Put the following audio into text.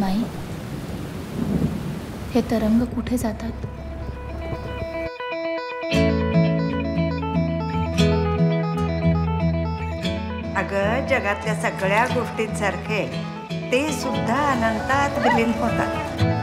नाही, हे तरंग कुठे जातात? अगं जगातल्या सगळ्या गोष्टींसारखे ते सुद्धा अनंतात विलीन होतात.